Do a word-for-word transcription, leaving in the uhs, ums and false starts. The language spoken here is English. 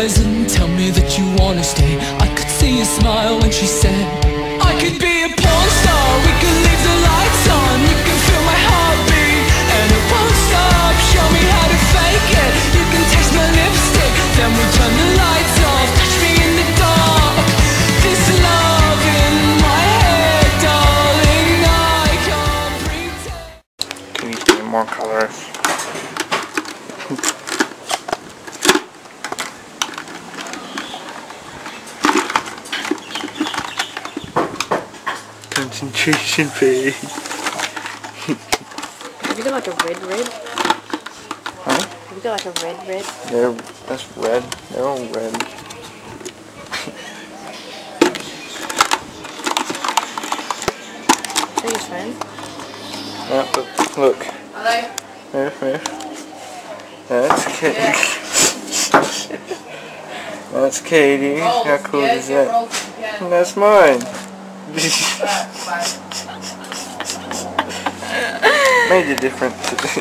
And tell me that you wanna stay. I could see your smile when she said, I could be a porn star, we could leave the lights on. You can feel my heartbeat and it won't stop. Show me how to fake it, you can taste my lipstick, then we'll turn the lights off. Touch me in the dark, this love in my head, darling, I can't pretend. Can you give me more colors? Concentration page. Have you got like a red red? Huh? Have you got like a red red? Yeah, that's red. They're all red. Are you friends? Yeah, but look. Are they? Yeah, yeah. That's Katie. Yeah. That's Katie. Rolls. How cool yeah, is that? Rolls, yeah. And that's mine. Made a difference.